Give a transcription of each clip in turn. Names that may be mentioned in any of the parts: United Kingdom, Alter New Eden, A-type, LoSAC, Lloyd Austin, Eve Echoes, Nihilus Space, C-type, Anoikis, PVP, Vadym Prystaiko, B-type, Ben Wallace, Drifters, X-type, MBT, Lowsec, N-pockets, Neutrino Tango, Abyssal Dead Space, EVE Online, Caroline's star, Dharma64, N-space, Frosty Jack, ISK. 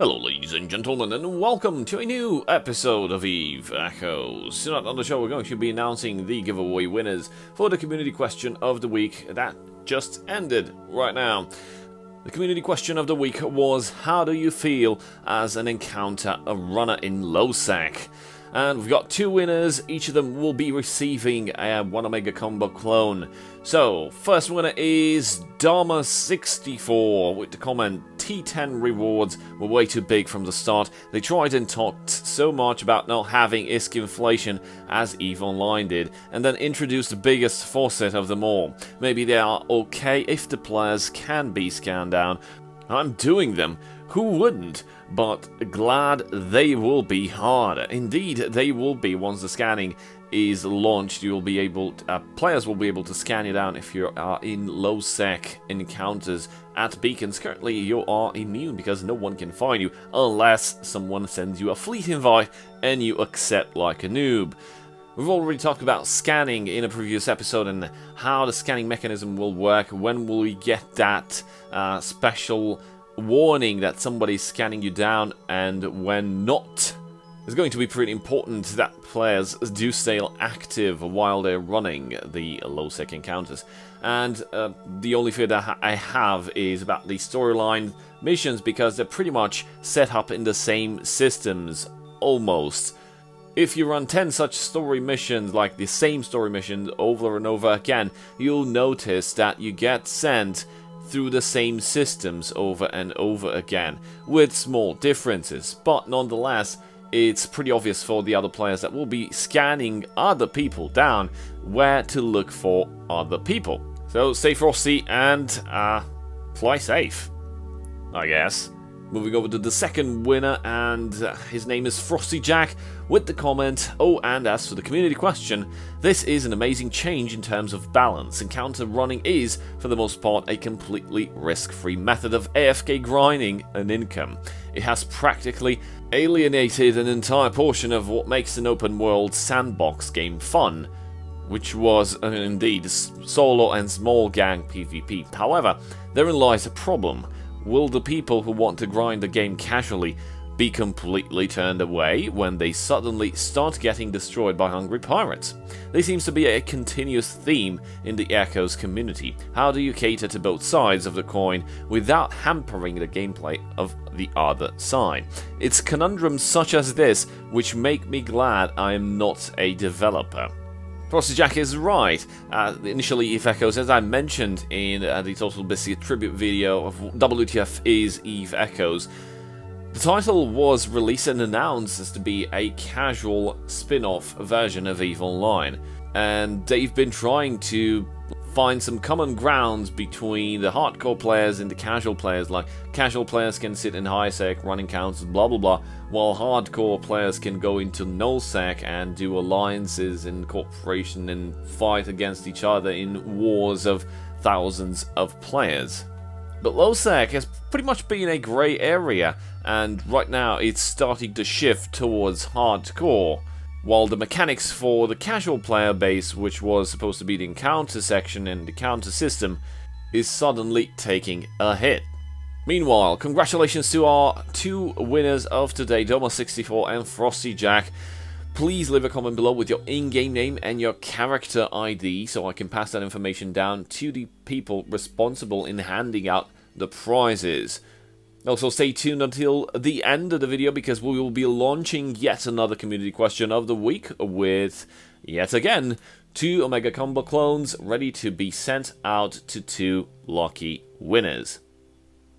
Hello ladies and gentlemen, and welcome to a new episode of Eve Echoes. Tonight on the show we're going to be announcing the giveaway winners for the community question of the week that just ended right now. The community question of the week was, how do you feel as an encounter a runner in LoSAC? And we've got two winners, each of them will be receiving a 1 Omega Combo clone. So, first winner is Dharma64 with the comment, T10 rewards were way too big from the start. They tried and talked so much about not having ISK inflation as EVE Online did, and then introduced the biggest faucet of them all. Maybe they are okay if the players can be scanned down. I'm doing them. Who wouldn't? But glad they will be harder. Indeed, they will be. Once the scanning is launched, you'll be able to, players will be able to scan you down if you are in LoSAC encounters at beacons. Currently, you are immune because no one can find you unless someone sends you a fleet invite and you accept like a noob. We've already talked about scanning in a previous episode and how the scanning mechanism will work. When will we get that special warning that somebody's scanning you down, and when not? It's going to be pretty important that players do stay active while they're running the LoSAC encounters. And the only fear that I have is about the storyline missions, because they're pretty much set up in the same systems, almost. If you run 10 such story missions, like the same story missions over and over again, you'll notice that you get sent through the same systems over and over again, with small differences, but nonetheless it's pretty obvious for the other players that will be scanning other people down where to look for other people. So stay frosty and fly safe, I guess. Moving over to the second winner, and his name is Frosty Jack, with the comment, oh, and as for the community question, this is an amazing change in terms of balance. Encounter running is, for the most part, a completely risk-free method of AFK grinding and income. It has practically alienated an entire portion of what makes an open-world sandbox game fun, which was indeed solo and small gang PvP. However, therein lies a problem. Will the people who want to grind the game casually be completely turned away when they suddenly start getting destroyed by hungry pirates? This seems to be a continuous theme in the Echoes community. How do you cater to both sides of the coin without hampering the gameplay of the other side? It's conundrums such as this which make me glad I am not a developer. Frosty Jack is right. Initially, Eve Echoes, as I mentioned in the Total Biscuit tribute video of WTF is Eve Echoes, the title was released and announced as to be a casual spin-off version of EVE Online, and they've been trying to find some common grounds between the hardcore players and the casual players. Like, casual players can sit in high sec, run encounters, blah blah blah, while hardcore players can go into nullsec and do alliances and cooperation and fight against each other in wars of thousands of players. But LoSAC has pretty much been a grey area, and right now it's starting to shift towards hardcore, while the mechanics for the casual player base, which was supposed to be the encounter section and the counter system, is suddenly taking a hit. Meanwhile, congratulations to our two winners of today, Dharma64 and Frosty Jack. Please leave a comment below with your in-game name and your character ID so I can pass that information down to the people responsible in handing out the prizes. Also, stay tuned until the end of the video because we will be launching yet another community question of the week with, yet again, 2 Omega Combo clones ready to be sent out to 2 lucky winners.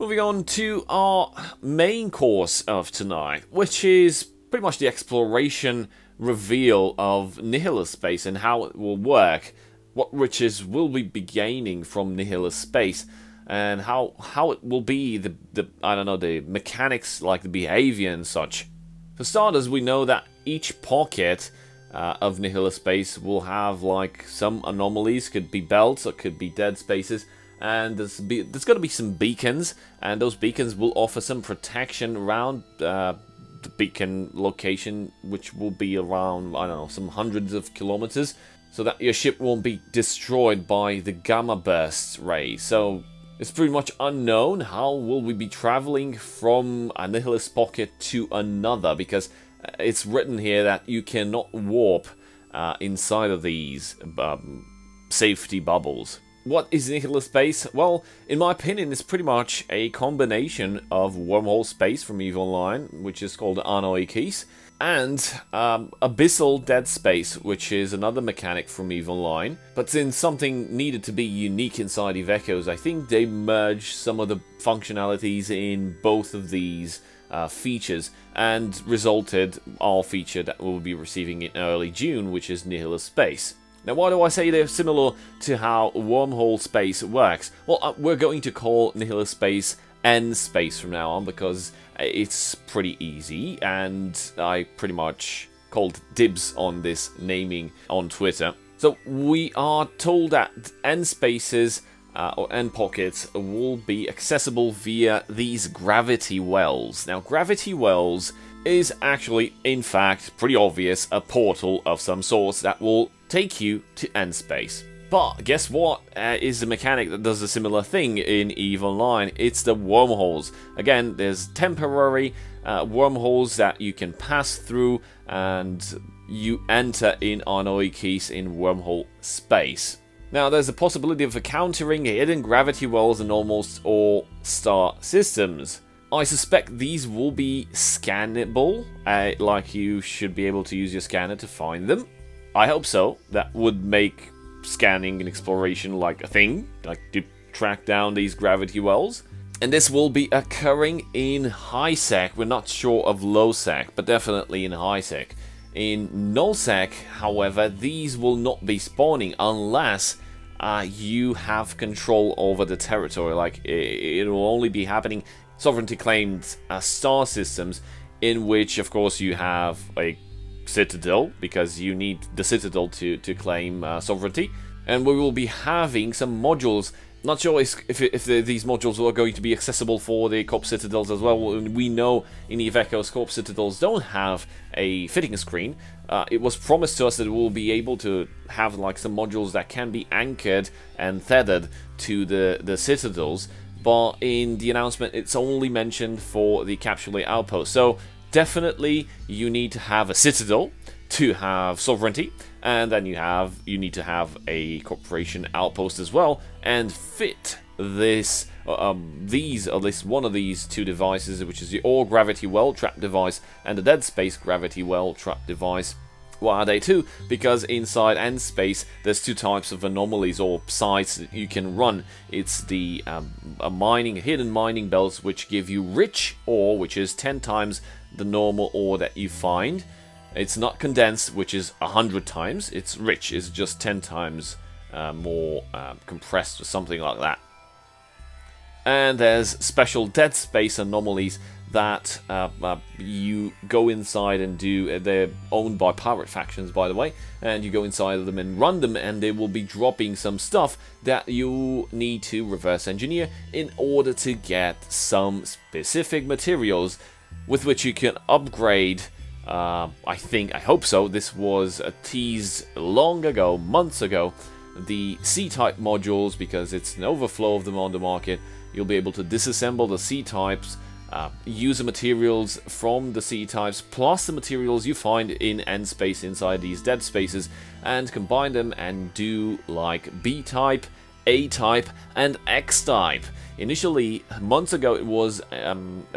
Moving on to our main course of tonight, which is pretty much the exploration reveal of Nihilus Space and how it will work, what riches will we be gaining from Nihilus Space, and how it will be the mechanics, like the behavior and such. For starters, we know that each pocket of Nihilus Space will have like some anomalies, could be belts or could be dead spaces, and there's got to be some beacons, and those beacons will offer some protection around the beacon location, which will be around, I don't know, some hundreds of kilometers, so that your ship won't be destroyed by the gamma burst ray. So It's pretty much unknown. How will we be traveling from a Nihilus pocket to another? Because it's written here that you cannot warp inside of these safety bubbles. What is Nihilus Space? Well, in my opinion, it's pretty much a combination of Wormhole Space from EVE Online, which is called Anoikis, and Abyssal Dead Space, which is another mechanic from EVE Online. But since something needed to be unique inside EVE Echoes, I think they merged some of the functionalities in both of these features, and resulted our feature that we'll be receiving in early June, which is Nihilus Space. Now, why do I say they're similar to how Wormhole Space works? Well, we're going to call Nihilus Space N-space from now on, because it's pretty easy, and I pretty much called dibs on this naming on Twitter. So we are told that N-spaces or N-pockets will be accessible via these gravity wells. Now, gravity wells is actually, in fact, pretty obvious, a portal of some sort that will take you to N-space. But guess what is the mechanic that does a similar thing in EVE Online? It's the wormholes. Again, there's temporary wormholes that you can pass through, and you enter in Anoikis in wormhole space. Now, there's a possibility of countering hidden gravity wells in almost all star systems. I suspect these will be scannable, like you should be able to use your scanner to find them. I hope so. That would make scanning and exploration like a thing, like to track down these gravity wells. And this will be occurring in high sec. We're not sure of low sec, but definitely in high sec. In null sec, however, these will not be spawning unless you have control over the territory. Like, it will only be happening sovereignty claimed star systems, in which of course you have a citadel, because you need the citadel to claim sovereignty. And we will be having some modules. Not sure if these modules are going to be accessible for the Corp citadels as well. We know in EVE Echoes Corp citadels don't have a fitting screen. It was promised to us that we'll be able to have like some modules that can be anchored and tethered to the citadels, but in the announcement it's only mentioned for the Capsule outpost. So definitely you need to have a citadel to have sovereignty, and then you need to have a corporation outpost as well, and fit this at least one of these two devices, which is the Ore gravity well trap device and the Dead Space gravity well trap device. What are they too? Because inside N-space there's two types of anomalies or sites that you can run. It's the hidden mining belts, which give you rich ore, which is 10 times the normal ore that you find. It's not condensed, which is 100 times. It's rich, it's just 10 times more compressed or something like that. And there's special Dead Space anomalies that you go inside and do. They're owned by pirate factions, by the way, and you go inside of them and run them, and they will be dropping some stuff that you need to reverse engineer in order to get some specific materials with which you can upgrade. I hope so. This was a tease long ago, months ago, the C-type modules, because it's an overflow of them on the market. You'll be able to disassemble the C-types, use the materials from the C-types, plus the materials you find in N-space inside these dead spaces, and combine them and do like B-type, A-type, and X-type. Initially, months ago, it was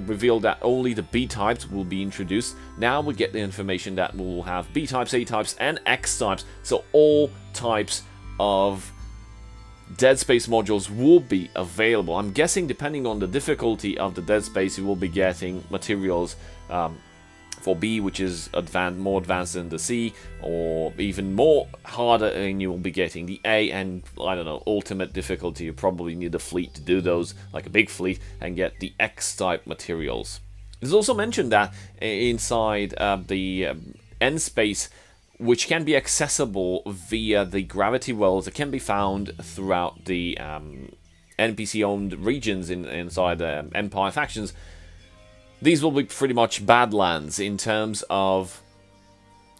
revealed that only the B-types will be introduced. Now we get the information that we'll have B-types, A-types, and X-types, so all types of Dead Space modules will be available. I'm guessing, depending on the difficulty of the Dead Space, you will be getting materials for B, which is more advanced than the C, or even more harder, and you will be getting the A, and I don't know, ultimate difficulty. You probably need a fleet to do those, like a big fleet, and get the X-type materials. It's also mentioned that inside the N-space, which can be accessible via the gravity wells that can be found throughout the NPC-owned regions inside Empire factions. These will be pretty much Badlands in terms of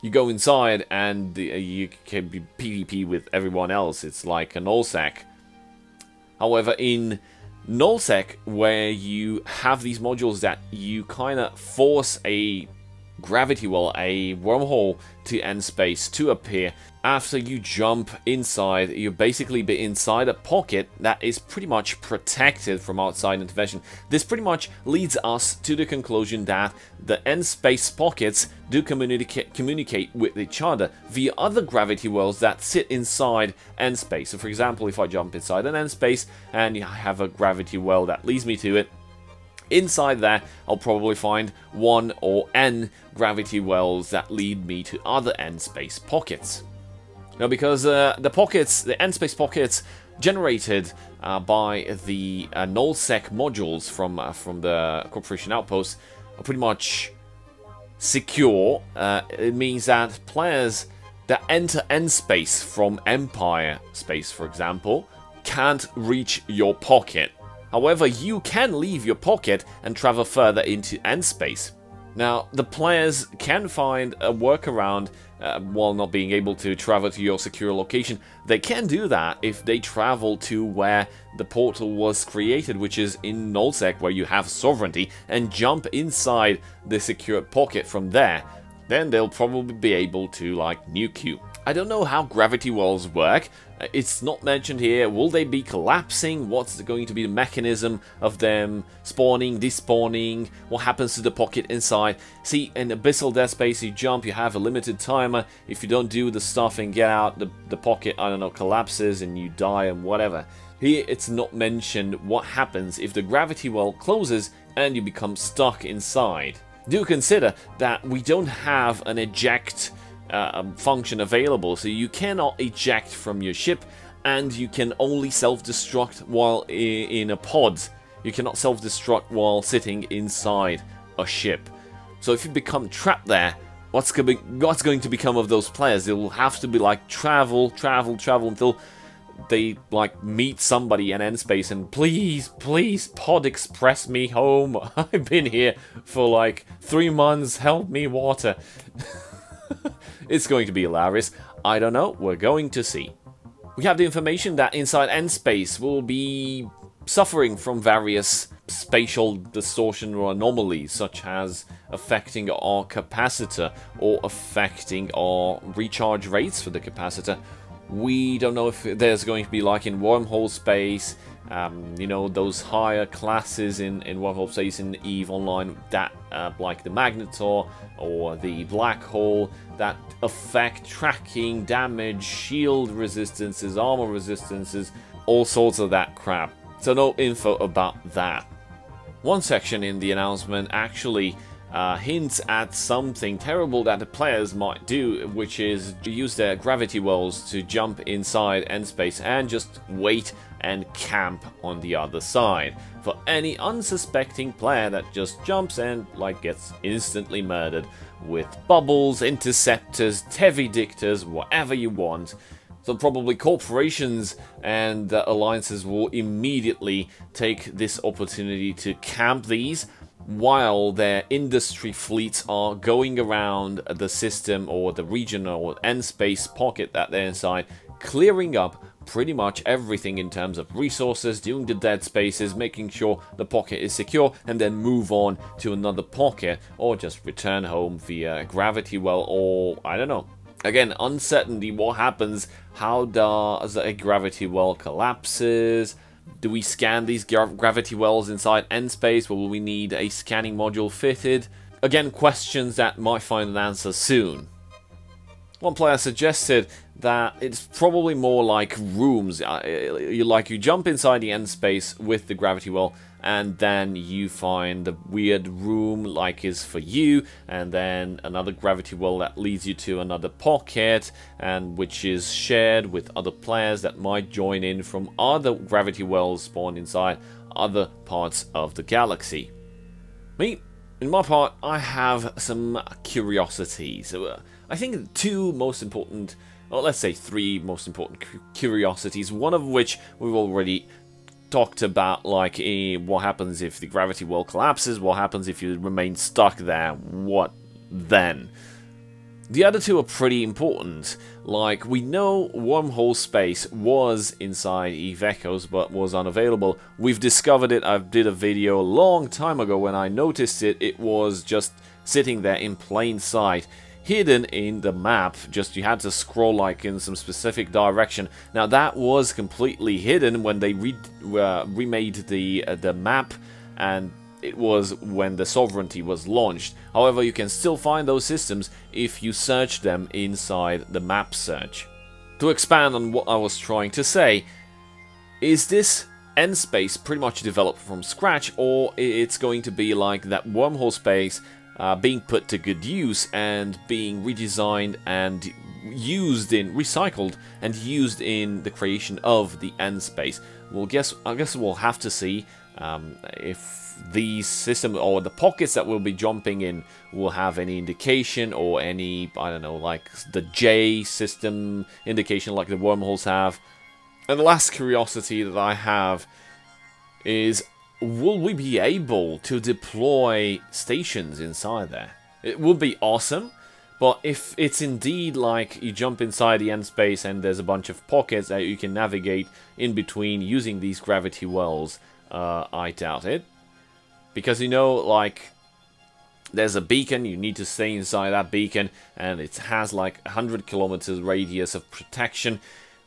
you go inside and you can be PvP with everyone else. It's like an all-sack. However, in Nullsec, where you have these modules that you kind of force a gravity well, a wormhole to N-space to appear. After you jump inside, you'll basically be inside a pocket that is pretty much protected from outside intervention. This pretty much leads us to the conclusion that the N-space pockets do communicate with each other via other gravity wells that sit inside N-space. So for example, if I jump inside an N-space and I have a gravity well that leads me to it, inside there, I'll probably find one or N gravity wells that lead me to other N-space pockets. Now, because the N-space pockets generated by the nullsec modules from the Corporation Outpost are pretty much secure, it means that players that enter N-space from Empire space, for example, can't reach your pocket. However, you can leave your pocket and travel further into N-space. Now, the players can find a workaround while not being able to travel to your secure location. They can do that if they travel to where the portal was created, which is in Nullsec, where you have sovereignty, and jump inside the secure pocket from there. Then they'll probably be able to, like, nuke you. I don't know how gravity wells work. It's not mentioned here. Will they be collapsing? What's going to be the mechanism of them spawning, despawning? What happens to the pocket inside? See, in Abyssal Dead Space, you jump, you have a limited timer. If you don't do the stuff and get out, the pocket, I don't know, collapses and you die and whatever. Here, it's not mentioned what happens if the gravity well closes and you become stuck inside. Do consider that we don't have an eject function available, so you cannot eject from your ship, and you can only self-destruct while in a pod. You cannot self-destruct while sitting inside a ship. So if you become trapped there, what's going to become of those players? They will have to be like travel until they like meet somebody in N-space and please pod express me home. I've been here for like 3 months, help me water. It's going to be hilarious. I don't know. We're going to see. We have the information that inside N-space will be suffering from various spatial distortion or anomalies, such as affecting our capacitor or affecting our recharge rates for the capacitor. We don't know if there's going to be, like in wormhole space, you know, those higher classes in wormhole space in EVE Online, that like the magnetor or the black hole, that affect tracking, damage, shield resistances, armor resistances, all sorts of that crap. So no info about that. One section in the announcement actually hints at something terrible that the players might do, which is use their gravity wells to jump inside N-space and just wait and camp on the other side. For any unsuspecting player that just jumps and like gets instantly murdered with bubbles, interceptors, tevidictors, whatever you want. So probably corporations and alliances will immediately take this opportunity to camp these, while their industry fleets are going around the system or the region or N-space pocket that they're inside, clearing up pretty much everything in terms of resources, doing the dead spaces, making sure the pocket is secure, and then move on to another pocket or just return home via gravity well, or I don't know. Again, uncertainty, what happens, how does a gravity well collapses? Do we scan these gravity wells inside N-space? Will we need a scanning module fitted? Again, questions that might find an answer soon. One player suggested that it's probably more like rooms. Like you jump inside the N-space with the gravity well, and then you find the weird room like is for you, and then another gravity well that leads you to another pocket, and which is shared with other players that might join in from other gravity wells spawned inside other parts of the galaxy. Me, in my part, I have some curiosities. So, I think the two most important, well, let's say three most important curiosities, one of which we've already talked about, like what happens if the gravity well collapses, what happens if you remain stuck there, what then? The other two are pretty important. Like, we know wormhole space was inside Eve Echoes, but was unavailable. We've discovered it. I did a video a long time ago when I noticed it. It was just sitting there in plain sight, hidden in the map. Just you had to scroll like in some specific direction. Now that was completely hidden when they remade the map, and it was when the Sovereignty was launched. However, you can still find those systems if you search them inside the map search. To expand on what I was trying to say, is this N-space pretty much developed from scratch, or it's going to be like that wormhole space being put to good use and being redesigned and used in, recycled and used in the creation of the N-space? Well, I guess we'll have to see if the system or the pockets that we'll be jumping in will have any indication, or any, I don't know, like the J system indication like the wormholes have. And the last curiosity that I have is, will we be able to deploy stations inside there? It would be awesome, but if it's indeed like you jump inside the N-space and there's a bunch of pockets that you can navigate in between using these gravity wells, I doubt it. Because, you know, like, there's a beacon, you need to stay inside that beacon, and it has like 100 kilometers radius of protection.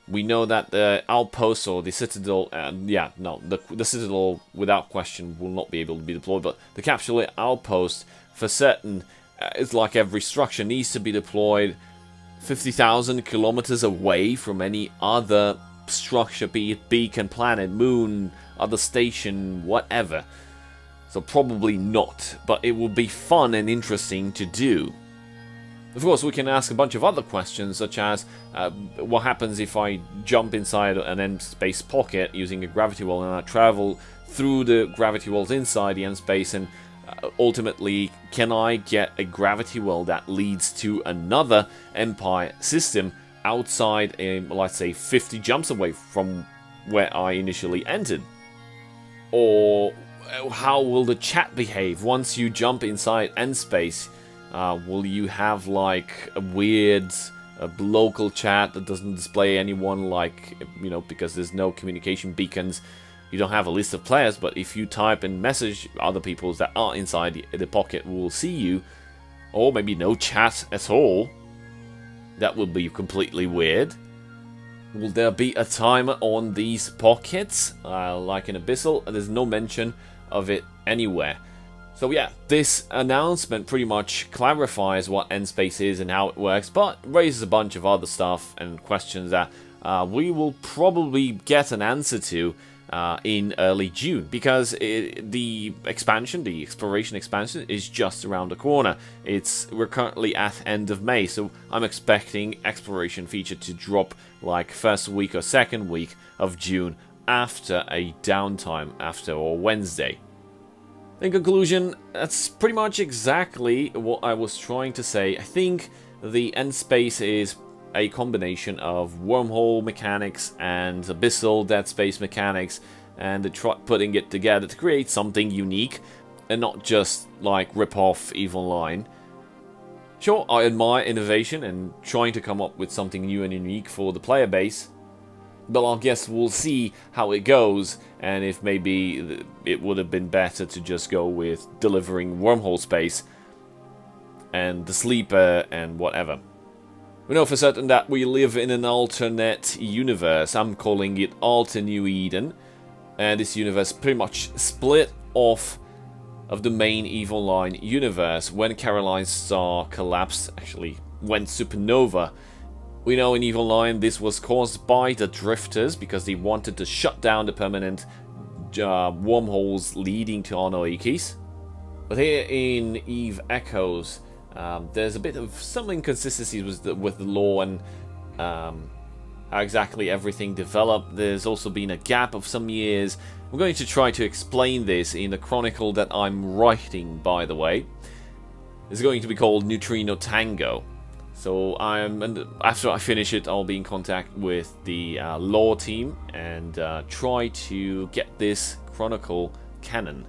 We know that the outpost or the citadel, the citadel without question will not be able to be deployed, but the capsule outpost for certain, it's like every structure needs to be deployed 50,000 kilometers away from any other structure, be it beacon, planet, moon, other station, whatever. So probably not, but it will be fun and interesting to do. Of course, we can ask a bunch of other questions, such as what happens if I jump inside an N-space pocket using a gravity well, and I travel through the gravity wells inside the N-space, and ultimately, can I get a gravity well that leads to another Empire system outside, let's say, 50 jumps away from where I initially entered? Or how will the chat behave once you jump inside N-space? Will you have like a weird local chat that doesn't display anyone, like, you know, because there's no communication beacons? You don't have a list of players, but if you type and message other people that are inside the pocket, will see you. Or maybe no chat at all. That would be completely weird. Will there be a timer on these pockets, like in Abyssal? There's no mention of it anywhere. So yeah, this announcement pretty much clarifies what N-space is and how it works, but raises a bunch of other stuff and questions that we will probably get an answer to in early June, because the expansion, the exploration expansion, is just around the corner. We're currently at end of May, so I'm expecting exploration feature to drop like first week or second week of June after a downtime, after or Wednesday. In conclusion, that's pretty much exactly what I was trying to say. I think the N-space is a combination of wormhole mechanics and Abyssal Dead Space mechanics, and they try putting it together to create something unique and not just like rip off Evil Line. Sure, I admire innovation and trying to come up with something new and unique for the player base, but I guess we'll see how it goes, and if maybe it would have been better to just go with delivering wormhole space and the sleeper and whatever. We know for certain that we live in an alternate universe. I'm calling it Alter New Eden. And this universe pretty much split off of the main Evil Line universe when Caroline's star collapsed, actually went supernova. We know in Evil Line this was caused by the Drifters, because they wanted to shut down the permanent wormholes leading to Anoikis. But here in Eve Echoes, there's a bit of some inconsistencies with the law and how exactly everything developed. There's also been a gap of some years. I'm going to try to explain this in a chronicle that I'm writing, by the way. It's going to be called Neutrino Tango. So after I finish it, I'll be in contact with the law team and try to get this chronicle canon.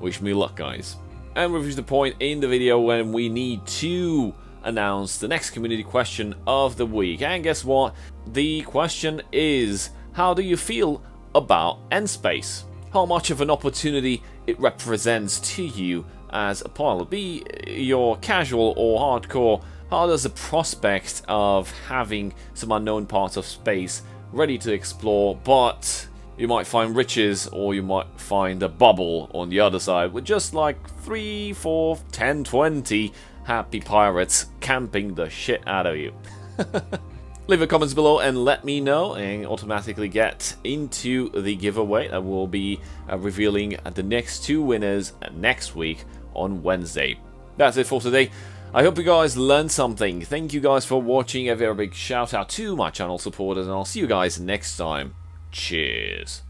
Wish me luck, guys. And we've reached the point in the video when we need to announce the next community question of the week. And guess what? The question is, how do you feel about N-space? How much of an opportunity it represents to you as a pilot? Be you're casual or hardcore, how does the prospect of having some unknown parts of space ready to explore, but you might find riches or you might find a bubble on the other side with just like 3, 4, 10, 20 happy pirates camping the shit out of you? Leave your comments below and let me know, and automatically get into the giveaway that will be revealing the next two winners next week on Wednesday. That's it for today. I hope you guys learned something. Thank you guys for watching. A very big shout out to my channel supporters, and I'll see you guys next time. Cheers.